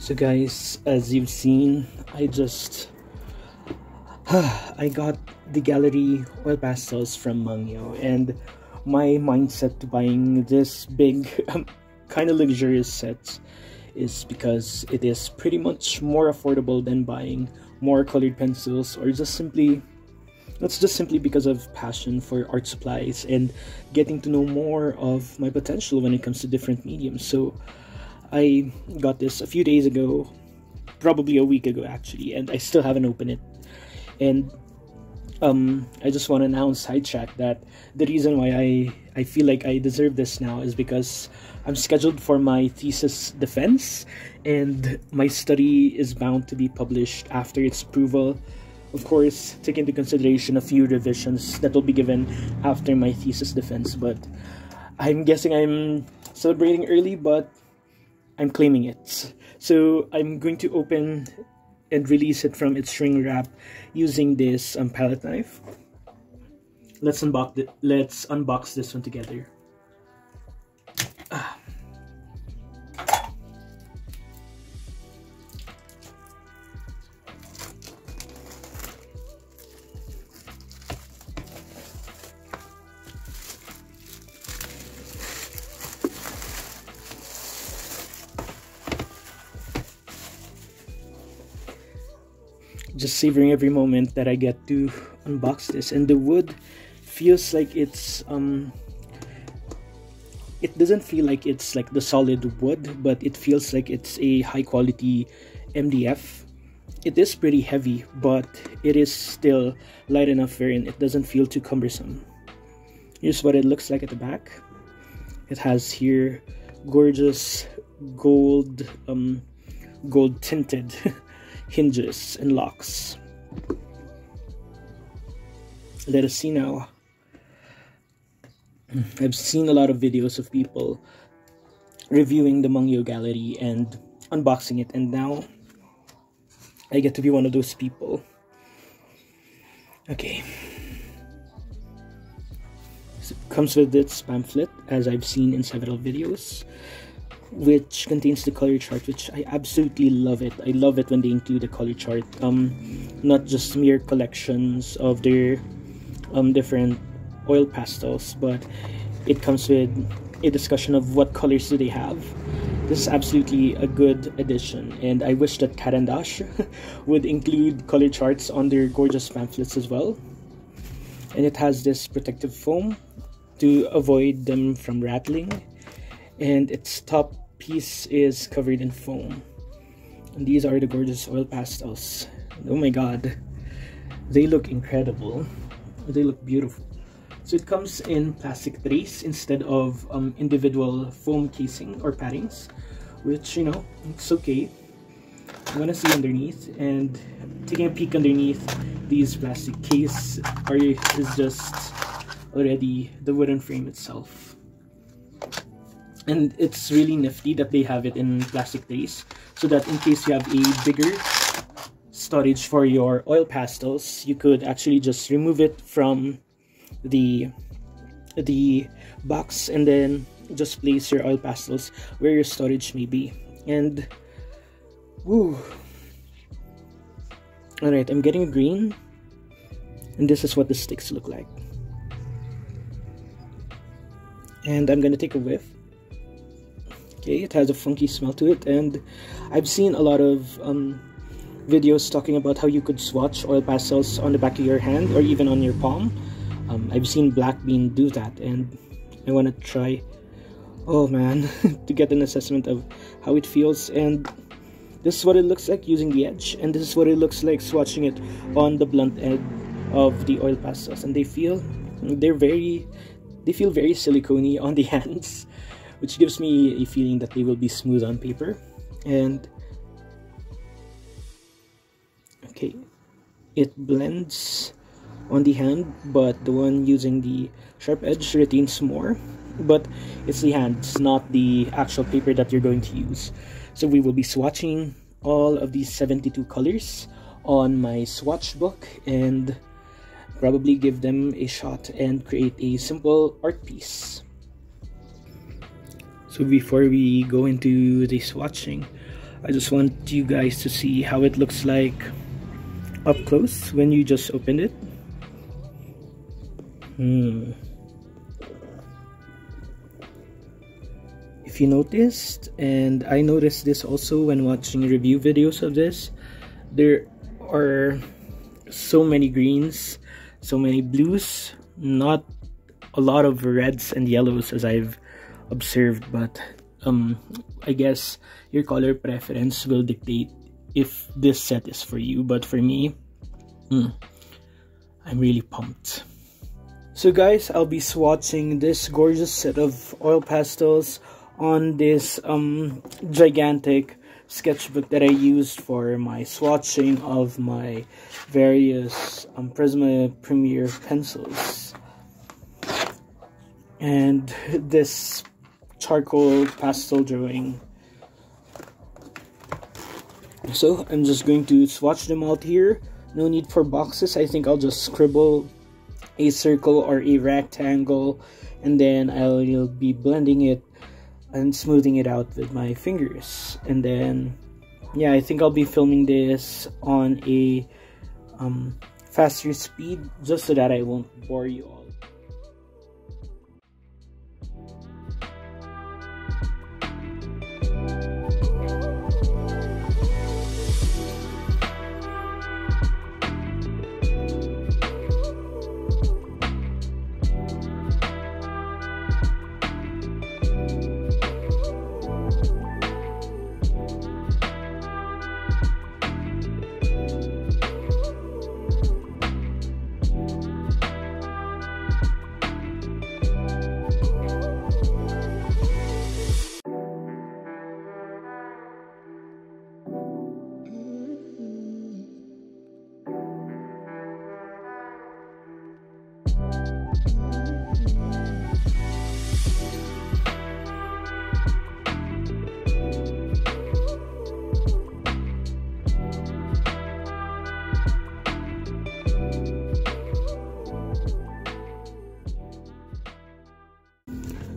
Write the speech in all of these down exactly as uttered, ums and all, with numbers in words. So guys, as you've seen, I just I got the gallery oil pastels from Mungyo, and my mindset to buying this big um, kind of luxurious set is because it is pretty much more affordable than buying more colored pencils, or just simply that's just simply because of passion for art supplies and getting to know more of my potential when it comes to different mediums. So I got this a few days ago, probably a week ago actually, and I still haven't opened it. And um, I just want to now sidetrack that the reason why I, I feel like I deserve this now is because I'm scheduled for my thesis defense, and my study is bound to be published after its approval. Of course, take into consideration a few revisions that will be given after my thesis defense, but I'm guessing I'm celebrating early, but I'm claiming it. So I'm going to open and release it from its shrink wrap using this um, palette knife. Let's unbox it. Let's unbox this one together. Ah. Just savoring every moment that I get to unbox this, and the wood feels like it's um it doesn't feel like it's like the solid wood, but it feels like it's a high quality M D F. It is pretty heavy, but it is still light enough wherein it doesn't feel too cumbersome. Here's what it looks like at the back. It has here gorgeous gold um gold tinted hinges and locks. Let us see now. I've seen a lot of videos of people reviewing the Mungyo Gallery and unboxing it, and now I get to be one of those people. Okay. So it comes with its pamphlet, as I've seen in several videos, which contains the color chart, which I absolutely love it. I love it when they include a color chart, um, not just mere collections of their um, different oil pastels, but it comes with a discussion of what colors do they have. This is absolutely a good addition, and I wish that Caran d'Ache would include color charts on their gorgeous pamphlets as well. And it has this protective foam to avoid them from rattling, and its top piece is covered in foam. And these are the gorgeous oil pastels. Oh my god, they look incredible. They look beautiful. So it comes in plastic trays instead of um, individual foam casing or paddings, which, you know, it's okay. I'm gonna see underneath, and taking a peek underneath, these plastic case are is just already the wooden frame itself. And it's really nifty that they have it in plastic trays, so that in case you have a bigger storage for your oil pastels, you could actually just remove it from the the box and then just place your oil pastels where your storage may be. And woo! All right, I'm getting a green, and this is what the sticks look like. And I'm gonna take a whiff. Okay, it has a funky smell to it, and I've seen a lot of um, videos talking about how you could swatch oil pastels on the back of your hand or even on your palm. Um, I've seen Black Bean do that, and I want to try, oh man, to get an assessment of how it feels. And this is what it looks like using the edge, and this is what it looks like swatching it on the blunt end of the oil pastels. And they feel, they're very, they feel very silicone-y on the hands, which gives me a feeling that they will be smooth on paper. And okay, it blends on the hand, but the one using the sharp edge retains more, but it's the hand, it's not the actual paper that you're going to use. So we will be swatching all of these seventy-two colors on my swatch book, and probably give them a shot and create a simple art piece. So before we go into the swatching, I just want you guys to see how it looks like up close when you just open it. Hmm. If you noticed, and I noticed this also when watching review videos of this, there are so many greens, so many blues, not a lot of reds and yellows as I've observed, but um, I guess your color preference will dictate if this set is for you. But for me, mm, I'm really pumped. So guys, I'll be swatching this gorgeous set of oil pastels on this um, gigantic sketchbook that I used for my swatching of my various um, Prismacolor Premier pencils. And this charcoal pastel drawing. So I'm just going to swatch them out here. No need for boxes. I think I'll just scribble a circle or a rectangle, and then I'll be blending it and smoothing it out with my fingers. And then yeah, I think I'll be filming this on a um, faster speed just so that I won't bore you all.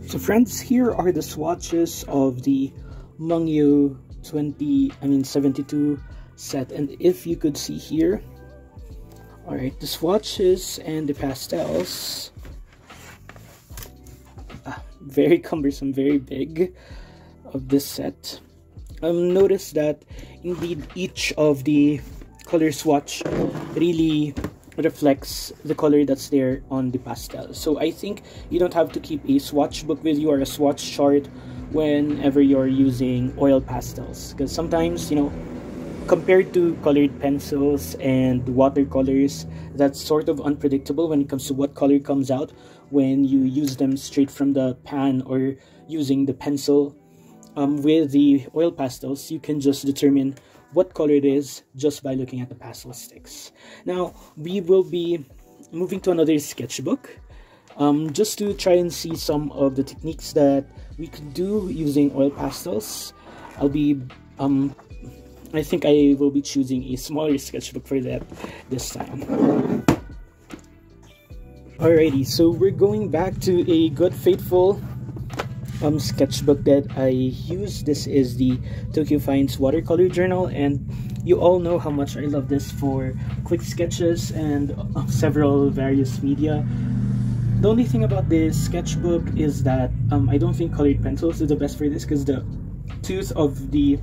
So friends, here are the swatches of the Mungyo twenty, I mean seventy-two set, and if you could see here, all right, the swatches and the pastels, ah, very cumbersome, very big of this set. Um, notice that indeed each of the color swatch really reflects the color that's there on the pastel. So I think you don't have to keep a swatch book with you or a swatch chart whenever you're using oil pastels, because sometimes, you know, compared to colored pencils and watercolors, that's sort of unpredictable when it comes to what color comes out when you use them straight from the pan or using the pencil. Um, with the oil pastels, you can just determine what color it is just by looking at the pastel sticks. Now we will be moving to another sketchbook um, just to try and see some of the techniques that we can do using oil pastels. I'll be um, I think I will be choosing a smaller sketchbook for that this time. Alrighty, so we're going back to a good faithful Um, sketchbook that I use. This is the Tokyo Finds watercolor journal, and you all know how much I love this for quick sketches and uh, several various media. The only thing about this sketchbook is that um, I don't think colored pencils is the best for this, because the tooth of the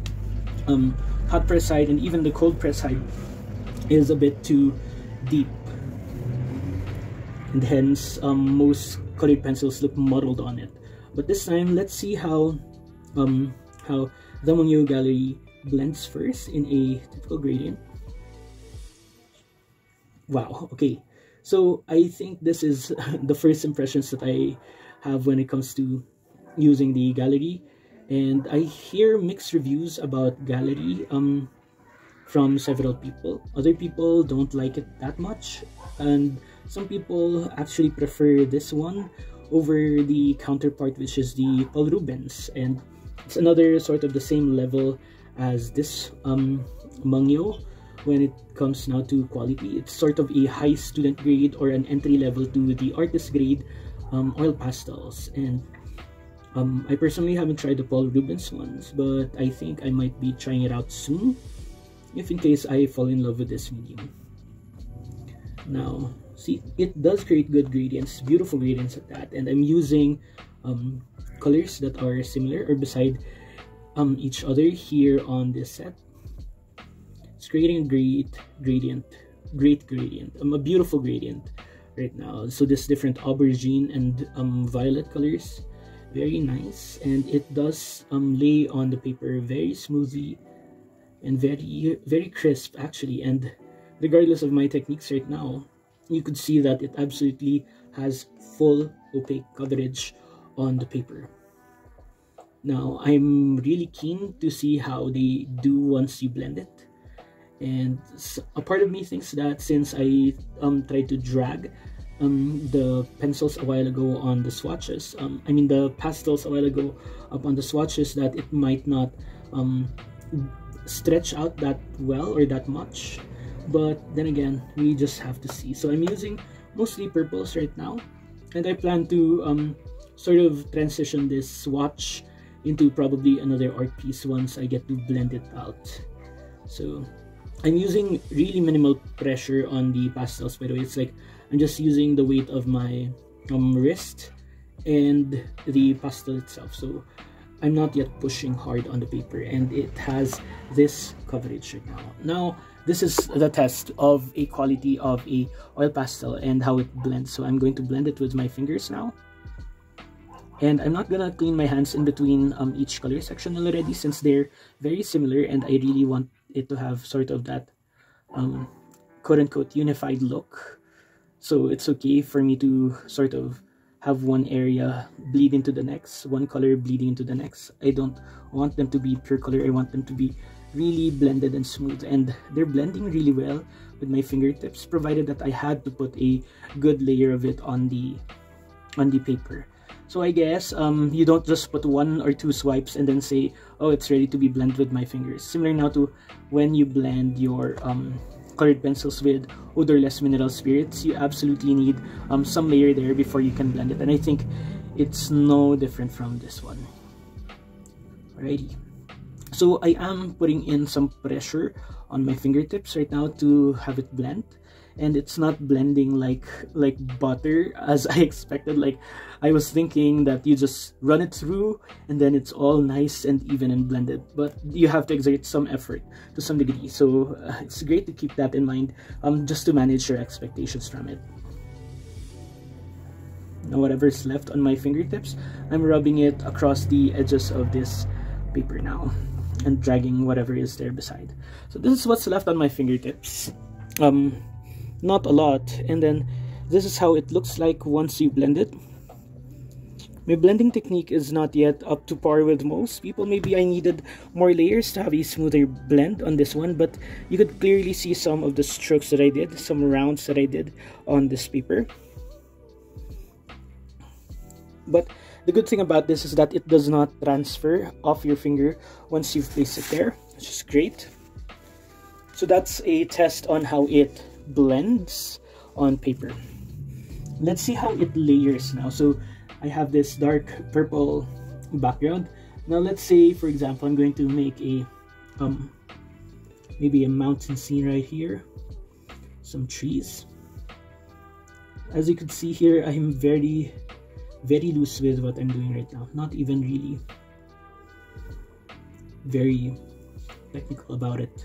um, hot press side and even the cold press side is a bit too deep, and hence um, most colored pencils look muddled on it. But this time, let's see how um, how the Mungyo Gallery blends first in a typical gradient. Wow, okay. So I think this is the first impressions that I have when it comes to using the Gallery. And I hear mixed reviews about Gallery um, from several people. Other people don't like it that much, and some people actually prefer this one over the counterpart, which is the Paul Rubens, and it's another sort of the same level as this um, Mungyo when it comes now to quality. It's sort of a high student grade or an entry level to the artist grade um, oil pastels, and Um, I personally haven't tried the Paul Rubens ones, but I think I might be trying it out soon, if in case I fall in love with this medium. Now, see, it does create good gradients, beautiful gradients at that, and I'm using um, colors that are similar or beside um, each other here on this set. It's creating a great gradient, great gradient, um, a beautiful gradient right now. So this different aubergine and um, violet colors. Very nice, and it does um, lay on the paper very smoothly and very very crisp actually. And regardless of my techniques right now, you could see that it absolutely has full opaque coverage on the paper. Now I'm really keen to see how they do once you blend it, and a part of me thinks that since I um, tried to drag Um, the pencils a while ago on the swatches, um, I mean the pastels a while ago up on the swatches, that it might not um, stretch out that well or that much, but then again we just have to see. So I'm using mostly purples right now, and I plan to um, sort of transition this swatch into probably another art piece once I get to blend it out. So I'm using really minimal pressure on the pastels, by the way. It's like I'm just using the weight of my um, wrist and the pastel itself, so I'm not yet pushing hard on the paper, and it has this coverage right now. Now, this is the test of a quality of a oil pastel and how it blends. So I'm going to blend it with my fingers now, and I'm not gonna clean my hands in between um, each color section already, since they're very similar and I really want it to have sort of that um, quote-unquote unified look. So it's okay for me to sort of have one area bleed into the next, one color bleeding into the next. I don't want them to be pure color. I want them to be really blended and smooth, and they're blending really well with my fingertips, provided that I had to put a good layer of it on the on the paper. So I guess um, you don't just put one or two swipes and then say, oh, it's ready to be blended with my fingers. Similar now to when you blend your um, colored pencils with odorless mineral spirits, you absolutely need um, some layer there before you can blend it, and I think it's no different from this one. Alrighty, so I am putting in some pressure on my fingertips right now to have it blend, and it's not blending like like butter as I expected. Like, I was thinking that you just run it through and then it's all nice and even and blended, but you have to exert some effort to some degree. So uh, it's great to keep that in mind, um, just to manage your expectations from it. Now whatever's left on my fingertips, I'm rubbing it across the edges of this paper now and dragging whatever is there beside. So this is what's left on my fingertips. Um, not a lot, and then this is how it looks like once you blend it. My blending technique is not yet up to par with most people. Maybe I needed more layers to have a smoother blend on this one, but you could clearly see some of the strokes that I did, some rounds that I did on this paper. But the good thing about this is that it does not transfer off your finger once you've placed it there, which is great. So that's a test on how it blends on paper. Let's see how it layers now. So I have this dark purple background. Now let's say, for example, I'm going to make a um maybe a mountain scene right here, some trees. As you can see here, I'm very very loose with what I'm doing right now, not even really very technical about it.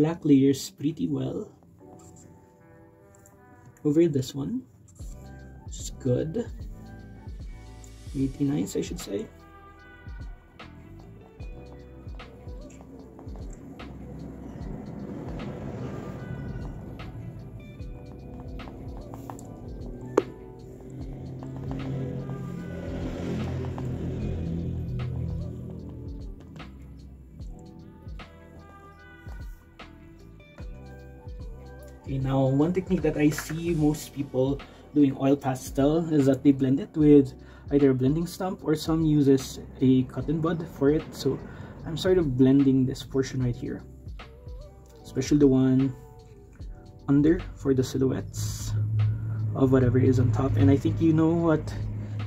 Black layers pretty well over this one, which is good. Pretty nice, I should say. Now, one technique that I see most people doing oil pastel is that they blend it with either a blending stump, or some uses a cotton bud for it. So I'm sort of blending this portion right here, especially the one under for the silhouettes of whatever is on top. And I think you know what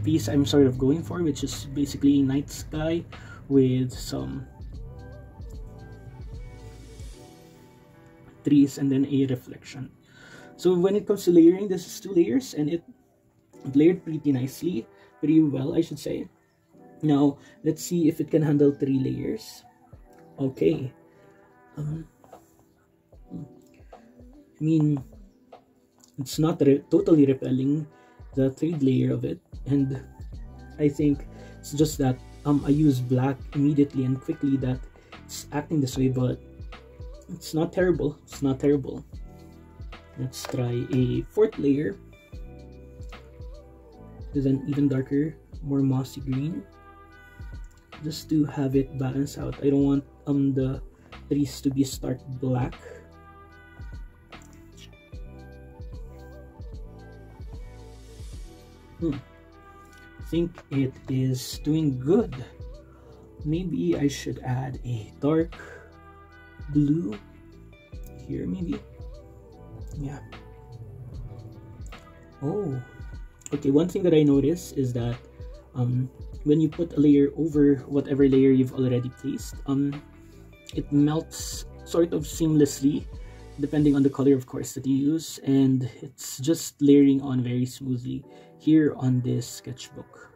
piece I'm sort of going for, which is basically a night sky with some trees and then a reflection. So when it comes to layering, this is two layers, and it layered pretty nicely, pretty well I should say. Now let's see if it can handle three layers. Okay, um, I mean, it's not re totally repelling the third layer of it, and I think it's just that um, I use black immediately and quickly that it's acting this way, but it's not terrible. It's not terrible. Let's try a fourth layer with an even darker, more mossy green, just to have it balance out. I don't want um the trees to be stark black. Hmm. I think it is doing good. Maybe I should add a dark blue here, maybe. Yeah. Oh, okay. One thing that I noticed is that um when you put a layer over whatever layer you've already placed, um it melts sort of seamlessly, depending on the color of course that you use, and it's just layering on very smoothly here on this sketchbook.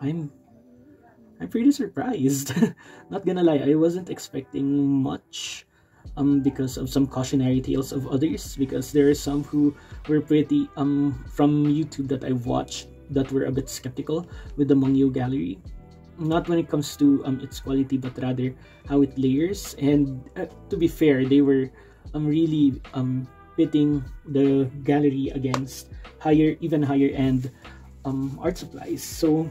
I'm I'm pretty surprised. Not gonna lie, I wasn't expecting much um because of some cautionary tales of others, because there are some who were pretty um from YouTube that I watched that were a bit skeptical with the Mungyo Gallery, not when it comes to um its quality, but rather how it layers. And uh, to be fair, they were um really um pitting the gallery against higher even higher end um art supplies. So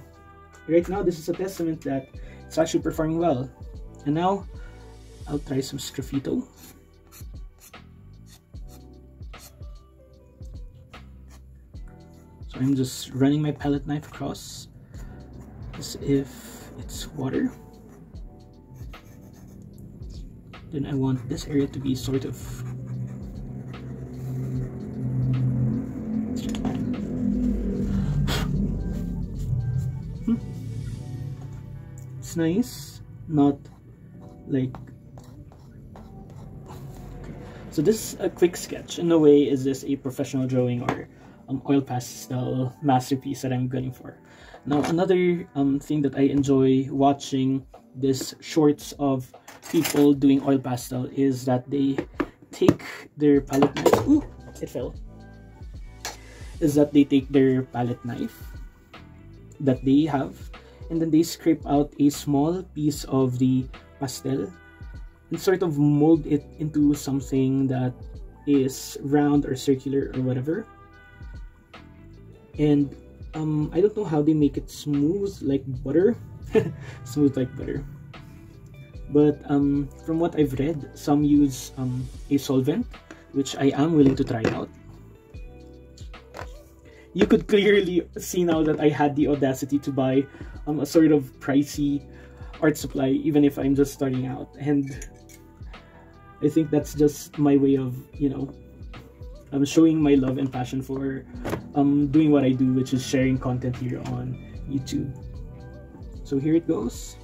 right now, this is a testament that it's actually performing well. And now, I'll try some Sgraffito. So I'm just running my palette knife across as if it's water. Then I want this area to be sort of nice, not like okay. So this is a quick sketch. In a way, is this a professional drawing or um, oil pastel masterpiece that I'm going for? Now another um thing that I enjoy watching this shorts of people doing oil pastel is that they take their palette knife. Ooh, it fell. Is that they take their palette knife that they have, and then they scrape out a small piece of the pastel and sort of mold it into something that is round or circular or whatever. And um, I don't know how they make it smooth like butter. Smooth like butter. But um, from what I've read, some use um, a solvent, which I am willing to try out. You could clearly see now that I had the audacity to buy um, a sort of pricey art supply, even if I'm just starting out. And I think that's just my way of, you know, I'm showing my love and passion for um, doing what I do, which is sharing content here on YouTube. So here it goes.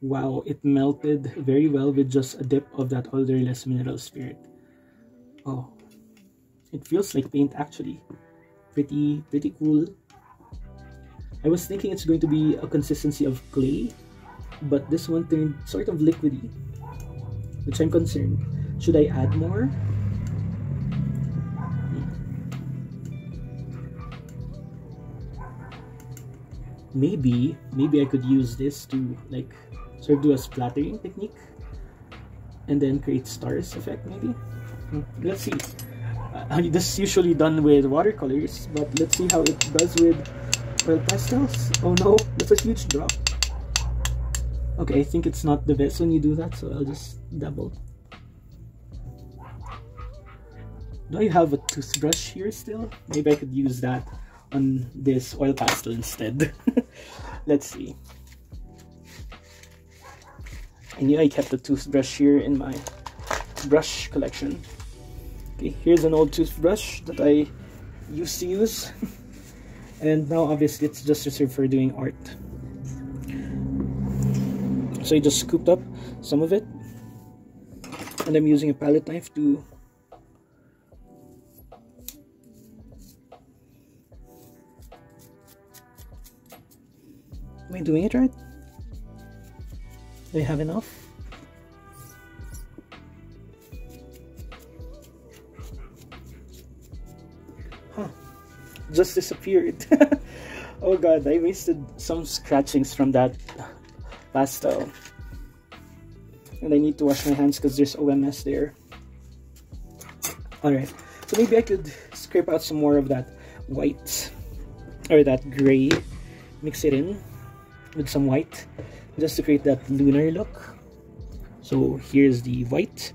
Wow, it melted very well with just a dip of that odorless mineral spirit. Oh. It feels like paint actually. Pretty, pretty cool. I was thinking it's going to be a consistency of clay, but this one turned sort of liquidy, which I'm concerned. Should I add more? Maybe, maybe I could use this to like sort of do a splattering technique and then create stars effect maybe. Let's see. Uh, this is usually done with watercolors, but let's see how it does with oil pastels. Oh no, that's a huge drop. Okay, I think it's not the best when you do that, so I'll just double. Do I have a toothbrush here still? Maybe I could use that on this oil pastel instead. Let's see. I knew I kept a toothbrush here in my brush collection. Okay, here's an old toothbrush that I used to use. And now obviously it's just reserved for doing art. So I just scooped up some of it, and I'm using a palette knife to am I doing it right? Do I have enough? Huh, just disappeared. Oh god, I wasted some scratchings from that pastel. And I need to wash my hands because there's O M S there. Alright, so maybe I could scrape out some more of that white or that gray, mix it in with some white just to create that lunar look. So here's the white.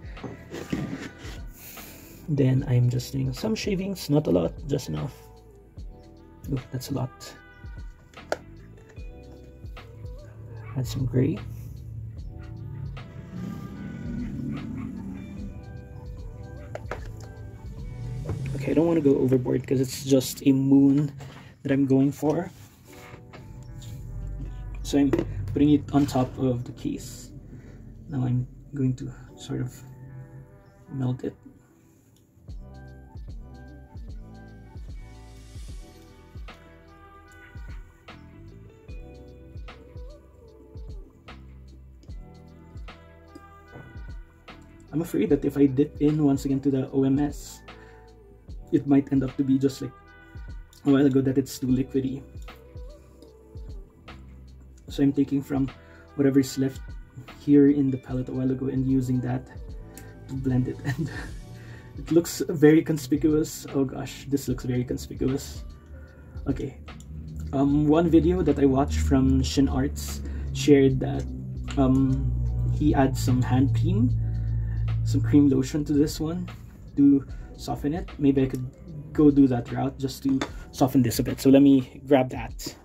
Then I'm just doing some shavings, not a lot, just enough. Ooh, that's a lot. Add some gray. I don't want to go overboard because it's just a moon that I'm going for. So I'm putting it on top of the case. Now I'm going to sort of melt it. I'm afraid that if I dip in once again to the O M S, it might end up to be just like a while ago that it's too liquidy. So I'm taking from whatever's left here in the palette a while ago and using that to blend it. And it looks very conspicuous. Oh gosh, this looks very conspicuous. Okay. Um, one video that I watched from Shin Arts shared that um, he adds some hand cream, some cream lotion to this one to soften it. Maybe I could go do that route just to soften this a bit. So let me grab that.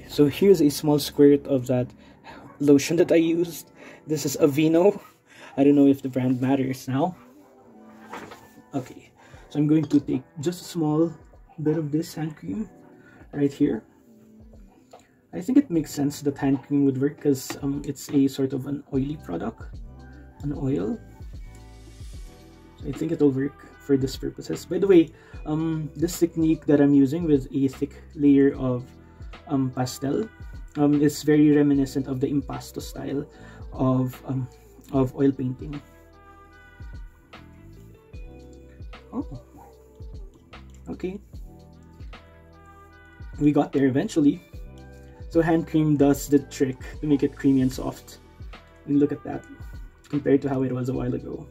Okay, so here's a small squirt of that lotion that I used. This is Aveeno. I don't know if the brand matters now. Okay, so I'm going to take just a small bit of this hand cream right here. I think it makes sense that hand cream would work because um, it's a sort of an oily product, an oil. So I think it'll work for this purposes. By the way, um, this technique that I'm using with a thick layer of um, pastel um, is very reminiscent of the impasto style of, um, of oil painting. Oh, okay. We got there eventually. So hand cream does the trick to make it creamy and soft. And look at that, compared to how it was a while ago.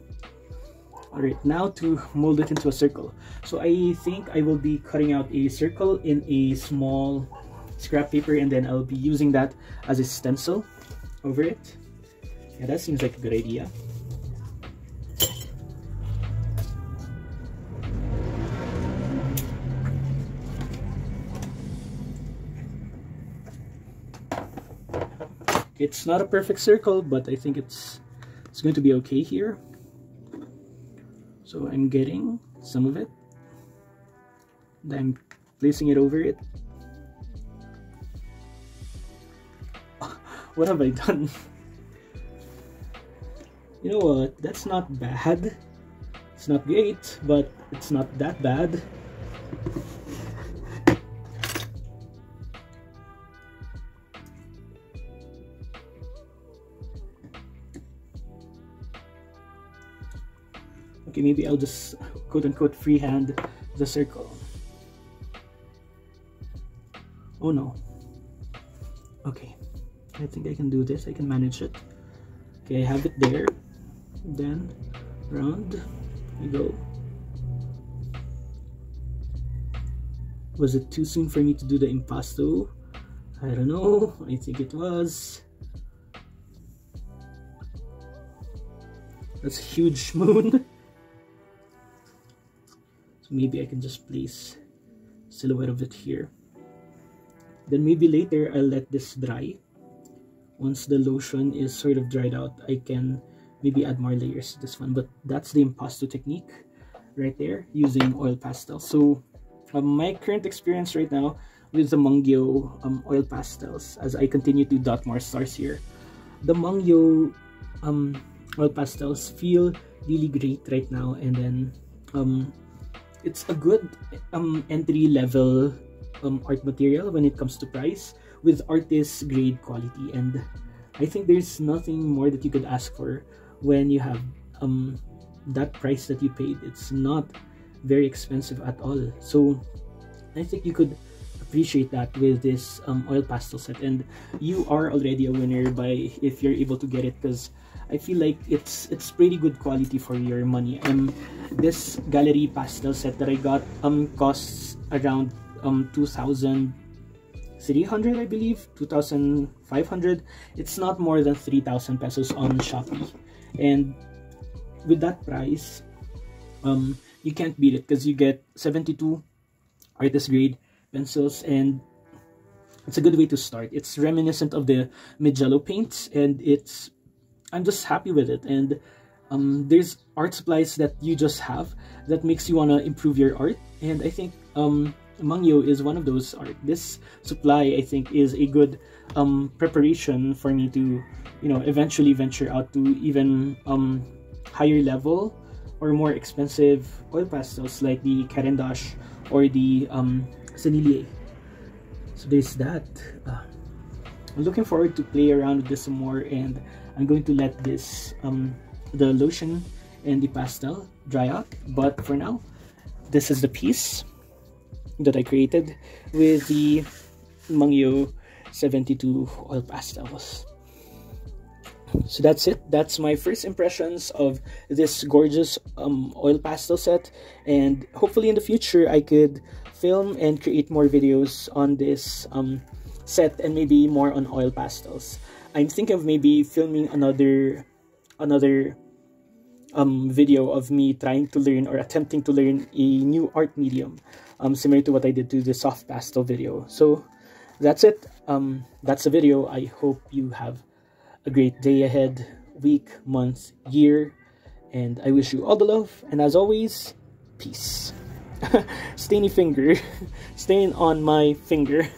Alright, now to mold it into a circle. So I think I will be cutting out a circle in a small scrap paper and then I'll be using that as a stencil over it. Yeah, that seems like a good idea. It's not a perfect circle, but I think it's it's going to be okay here. So I'm getting some of it. And I'm placing it over it. What have I done? You know what? That's not bad. It's not great, but it's not that bad. Okay, maybe I'll just quote-unquote freehand the circle. Oh no. Okay, I think I can do this. I can manage it. Okay, I have it there. Then round we go. Was it too soon for me to do the impasto? I don't know. I think it was. That's a huge moon. So maybe I can just place a silhouette of it here. Then maybe later I'll let this dry. Once the lotion is sort of dried out, I can maybe add more layers to this one. But that's the impasto technique right there, using oil pastels. So um, my current experience right now with the Mungyo um, oil pastels, as I continue to dot more stars here, the Mungyo um, oil pastels feel really great right now. And then um, it's a good um, entry-level um, art material when it comes to price, with artist-grade quality. And I think there's nothing more that you could ask for when you have um, that price that you paid. It's not very expensive at all. So I think you could appreciate that with this um, oil pastel set, and you are already a winner by if you're able to get it, because I feel like it's it's pretty good quality for your money. Um, this gallery pastel set that I got um costs around um two thousand three hundred, I believe, two thousand five hundred. It's not more than three thousand pesos on Shopee, and with that price, um, you can't beat it, because you get seventy-two artist grade pencils, and it's a good way to start. It's reminiscent of the Mijello paints, and it's I'm just happy with it. And um, there's art supplies that you just have that makes you want to improve your art, and I think um, Mungyo is one of those art. This supply, I think, is a good um, preparation for me to, you know, eventually venture out to even um, higher level or more expensive oil pastels like the Caran d'Ache or the um, Sennelier. So there's that. Uh, I'm looking forward to play around with this some more, and I'm going to let this um, the lotion and the pastel dry out. But for now, this is the piece that I created with the Mungyo seventy-two oil pastels. So that's it. That's my first impressions of this gorgeous um, oil pastel set, and hopefully in the future I could film and create more videos on this um, set, and maybe more on oil pastels. I'm thinking of maybe filming another another um, video of me trying to learn or attempting to learn a new art medium, um, similar to what I did to the soft pastel video. So that's it. Um, that's the video. I hope you have a great day ahead, week, month, year, and I wish you all the love, and as always, peace. Stainy finger. Stain on my finger.